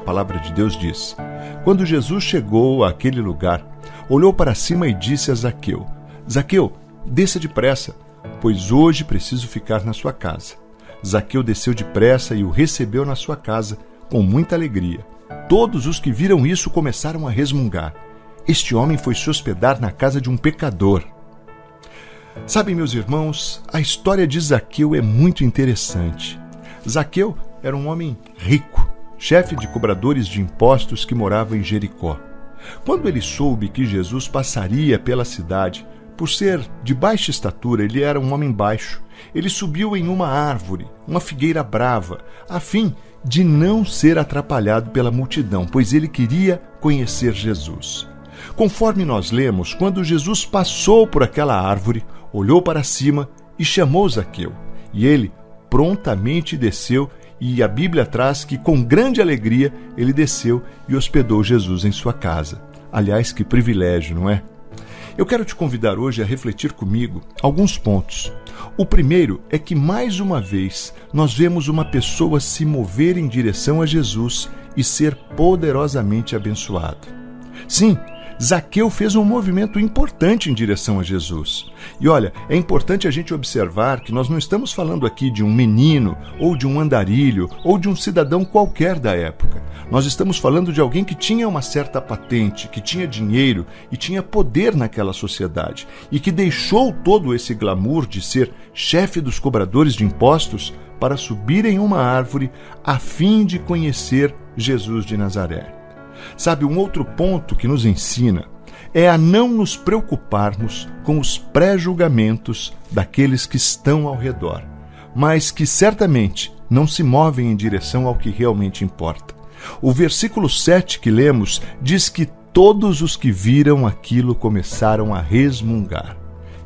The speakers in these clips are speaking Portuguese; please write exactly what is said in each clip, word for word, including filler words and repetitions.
A palavra de Deus diz: quando Jesus chegou àquele lugar, olhou para cima e disse a Zaqueu: Zaqueu, desça depressa, pois hoje preciso ficar na sua casa. Zaqueu desceu depressa e o recebeu na sua casa com muita alegria. Todos os que viram isso começaram a resmungar: este homem foi se hospedar na casa de um pecador. Sabem, meus irmãos, a história de Zaqueu é muito interessante. Zaqueu era um homem rico, chefe de cobradores de impostos, que morava em Jericó. Quando ele soube que Jesus passaria pela cidade, por ser de baixa estatura, ele era um homem baixo, ele subiu em uma árvore, uma figueira brava, a fim de não ser atrapalhado pela multidão, pois ele queria conhecer Jesus. Conforme nós lemos, quando Jesus passou por aquela árvore, olhou para cima e chamou Zaqueu, e ele prontamente desceu, e a Bíblia traz que com grande alegria ele desceu e hospedou Jesus em sua casa. Aliás, que privilégio, não é? Eu quero te convidar hoje a refletir comigo alguns pontos. O primeiro é que, mais uma vez, nós vemos uma pessoa se mover em direção a Jesus e ser poderosamente abençoado. Sim, Zaqueu fez um movimento importante em direção a Jesus. E olha, é importante a gente observar que nós não estamos falando aqui de um menino, ou de um andarilho, ou de um cidadão qualquer da época. Nós estamos falando de alguém que tinha uma certa patente, que tinha dinheiro e tinha poder naquela sociedade, e que deixou todo esse glamour de ser chefe dos cobradores de impostos para subir em uma árvore a fim de conhecer Jesus de Nazaré. Sabe, um outro ponto que nos ensina é a não nos preocuparmos com os pré-julgamentos daqueles que estão ao redor, mas que certamente não se movem em direção ao que realmente importa. O versículo sete que lemos diz que todos os que viram aquilo começaram a resmungar.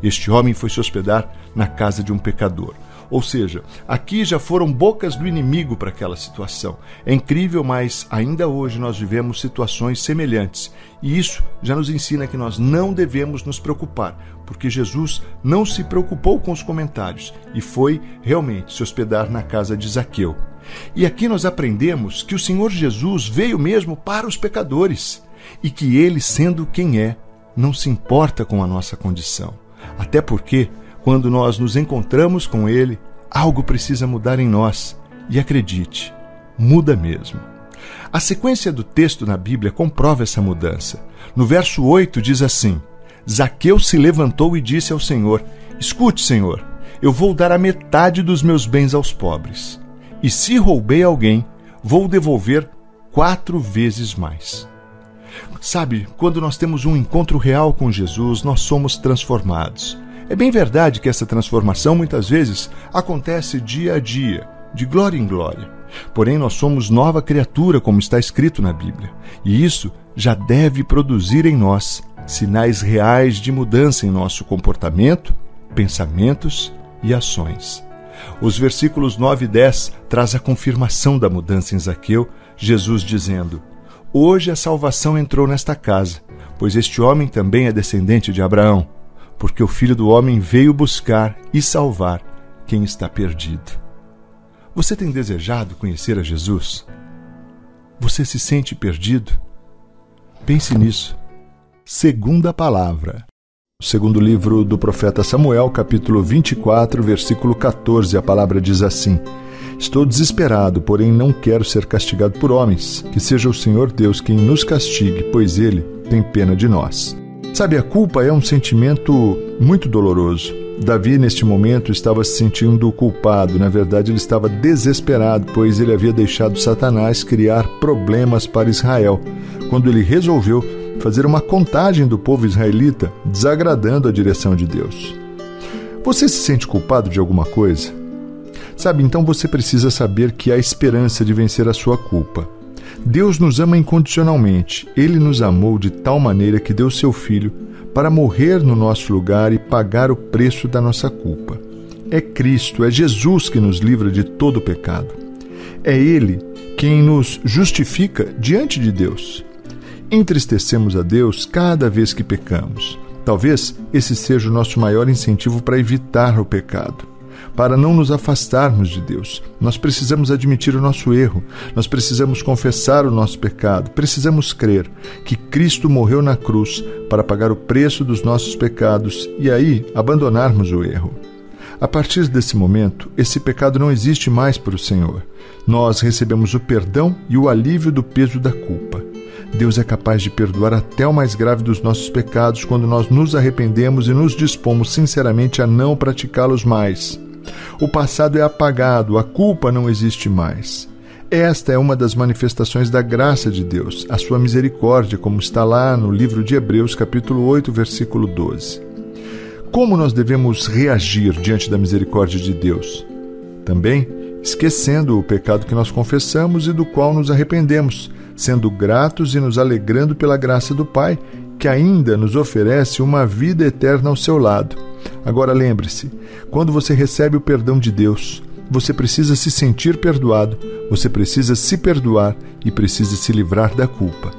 Este homem foi se hospedar na casa de um pecador. Ou seja, aqui já foram bocas do inimigo para aquela situação. É incrível, mas ainda hoje nós vivemos situações semelhantes. E isso já nos ensina que nós não devemos nos preocupar, porque Jesus não se preocupou com os comentários e foi realmente se hospedar na casa de Zaqueu. E aqui nós aprendemos que o Senhor Jesus veio mesmo para os pecadores e que Ele, sendo quem é, não se importa com a nossa condição. Até porque, quando nós nos encontramos com Ele, algo precisa mudar em nós. E acredite, muda mesmo. A sequência do texto na Bíblia comprova essa mudança. No verso oito diz assim: Zaqueu se levantou e disse ao Senhor: escute, Senhor, eu vou dar a metade dos meus bens aos pobres, e se roubei alguém, vou devolver quatro vezes mais. Sabe, quando nós temos um encontro real com Jesus, nós somos transformados. É bem verdade que essa transformação muitas vezes acontece dia a dia, de glória em glória. Porém, nós somos nova criatura, como está escrito na Bíblia. E isso já deve produzir em nós sinais reais de mudança em nosso comportamento, pensamentos e ações. Os versículos nove e dez traz a confirmação da mudança em Zaqueu, Jesus dizendo: hoje a salvação entrou nesta casa, pois este homem também é descendente de Abraão, porque o Filho do Homem veio buscar e salvar quem está perdido. Você tem desejado conhecer a Jesus? Você se sente perdido? Pense nisso. Segunda palavra. Segundo o livro do profeta Samuel, capítulo vinte e quatro, versículo catorze, a palavra diz assim: estou desesperado, porém não quero ser castigado por homens. Que seja o Senhor Deus quem nos castigue, pois Ele tem pena de nós. Sabe, a culpa é um sentimento muito doloroso. Davi, neste momento, estava se sentindo culpado. Na verdade, ele estava desesperado, pois ele havia deixado Satanás criar problemas para Israel, quando ele resolveu fazer uma contagem do povo israelita, desagradando a direção de Deus. Você se sente culpado de alguma coisa? Sabe, então você precisa saber que há esperança de vencer a sua culpa. Deus nos ama incondicionalmente. Ele nos amou de tal maneira que deu seu Filho para morrer no nosso lugar e pagar o preço da nossa culpa. É Cristo, é Jesus que nos livra de todo o pecado. É Ele quem nos justifica diante de Deus. Entristecemos a Deus cada vez que pecamos. Talvez esse seja o nosso maior incentivo para evitar o pecado. para não nos afastarmos de Deus. Nós precisamos admitir o nosso erro, nós precisamos confessar o nosso pecado, precisamos crer que Cristo morreu na cruz para pagar o preço dos nossos pecados e aí abandonarmos o erro. A partir desse momento, esse pecado não existe mais para o Senhor. Nós recebemos o perdão e o alívio do peso da culpa. Deus é capaz de perdoar até o mais grave dos nossos pecados quando nós nos arrependemos e nos dispomos sinceramente a não praticá-los mais. O passado é apagado, a culpa não existe mais. Esta é uma das manifestações da graça de Deus, a sua misericórdia, como está lá no livro de Hebreus, capítulo oito, versículo doze. Como nós devemos reagir diante da misericórdia de Deus? Também esquecendo o pecado que nós confessamos e do qual nos arrependemos, sendo gratos e nos alegrando pela graça do Pai, que ainda nos oferece uma vida eterna ao seu lado. Agora lembre-se, quando você recebe o perdão de Deus, você precisa se sentir perdoado, você precisa se perdoar e precisa se livrar da culpa.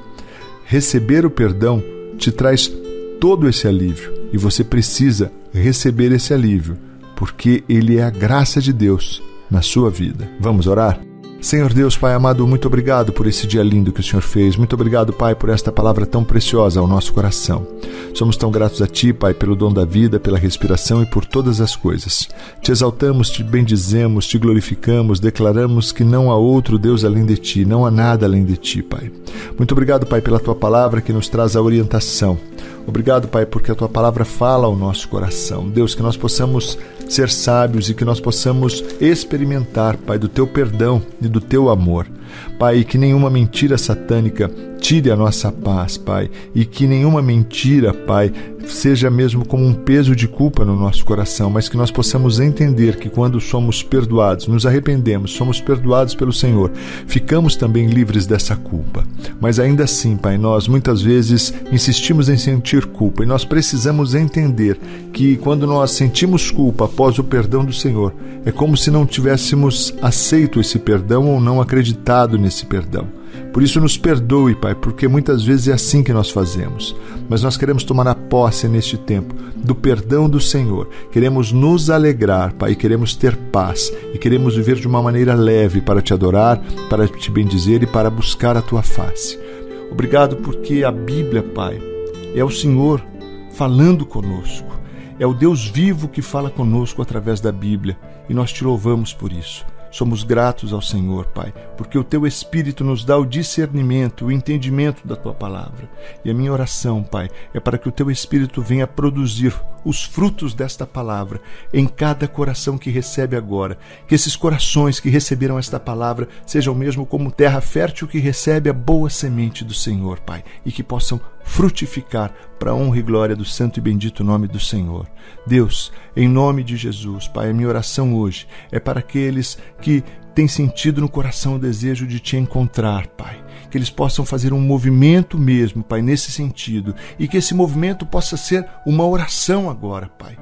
Receber o perdão te traz todo esse alívio e você precisa receber esse alívio, porque ele é a graça de Deus na sua vida. Vamos orar? Senhor Deus, Pai amado, muito obrigado por esse dia lindo que o Senhor fez. Muito obrigado, Pai, por esta palavra tão preciosa ao nosso coração. Somos tão gratos a Ti, Pai, pelo dom da vida, pela respiração e por todas as coisas. Te exaltamos, Te bendizemos, Te glorificamos, declaramos que não há outro Deus além de Ti, não há nada além de Ti, Pai. Muito obrigado, Pai, pela Tua palavra que nos traz a orientação. Obrigado, Pai, porque a Tua palavra fala ao nosso coração. Deus, que nós possamos ser sábios e que nós possamos experimentar, Pai, do Teu perdão e do Teu amor. Pai, que nenhuma mentira satânica tire a nossa paz, Pai, e que nenhuma mentira, Pai, seja mesmo como um peso de culpa no nosso coração, mas que nós possamos entender que quando somos perdoados, nos arrependemos, somos perdoados pelo Senhor, ficamos também livres dessa culpa. Mas ainda assim, Pai, nós muitas vezes insistimos em sentir culpa e nós precisamos entender que quando nós sentimos culpa após o perdão do Senhor, é como se não tivéssemos aceito esse perdão ou não acreditado nesse perdão. Por isso nos perdoe, Pai, porque muitas vezes é assim que nós fazemos. Mas nós queremos tomar a posse neste tempo do perdão do Senhor. Queremos nos alegrar, Pai, queremos ter paz e queremos viver de uma maneira leve para Te adorar, para Te bendizer e para buscar a Tua face. Obrigado porque a Bíblia, Pai, é o Senhor falando conosco. É o Deus vivo que fala conosco através da Bíblia e nós Te louvamos por isso. Somos gratos ao Senhor, Pai, porque o Teu Espírito nos dá o discernimento, o entendimento da Tua palavra. E a minha oração, Pai, é para que o Teu Espírito venha produzir os frutos desta palavra em cada coração que recebe agora. Que esses corações que receberam esta palavra sejam mesmo como terra fértil que recebe a boa semente do Senhor, Pai, e que possam frutificar para a honra e glória do santo e bendito nome do Senhor. Deus, em nome de Jesus, Pai, a minha oração hoje é para aqueles que têm sentido no coração o desejo de Te encontrar, Pai. Que eles possam fazer um movimento mesmo, Pai, nesse sentido. E que esse movimento possa ser uma oração agora, Pai.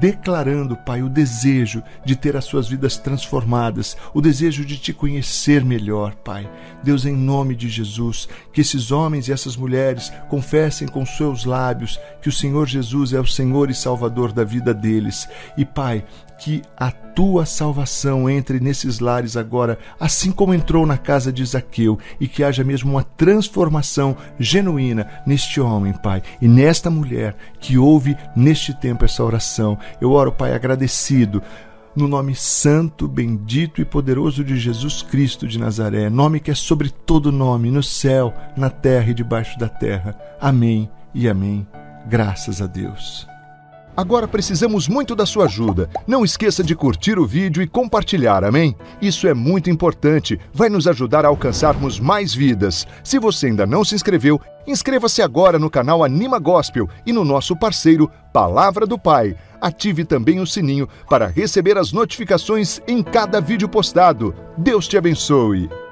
Declarando, Pai, o desejo de ter as suas vidas transformadas, o desejo de Te conhecer melhor, Pai. Deus, em nome de Jesus, que esses homens e essas mulheres confessem com seus lábios que o Senhor Jesus é o Senhor e Salvador da vida deles. E, Pai, que a Tua salvação entre nesses lares agora, assim como entrou na casa de Zaqueu, e que haja mesmo uma transformação genuína neste homem, Pai, e nesta mulher que ouve neste tempo essa oração. Eu oro, Pai, agradecido, no nome santo, bendito e poderoso de Jesus Cristo de Nazaré, nome que é sobre todo nome, no céu, na terra e debaixo da terra. Amém e amém. Graças a Deus. Agora precisamos muito da sua ajuda. Não esqueça de curtir o vídeo e compartilhar, amém? Isso é muito importante, vai nos ajudar a alcançarmos mais vidas. Se você ainda não se inscreveu, inscreva-se agora no canal Anima Gospel e no nosso parceiro Palavra do Pai. Ative também o sininho para receber as notificações em cada vídeo postado. Deus te abençoe!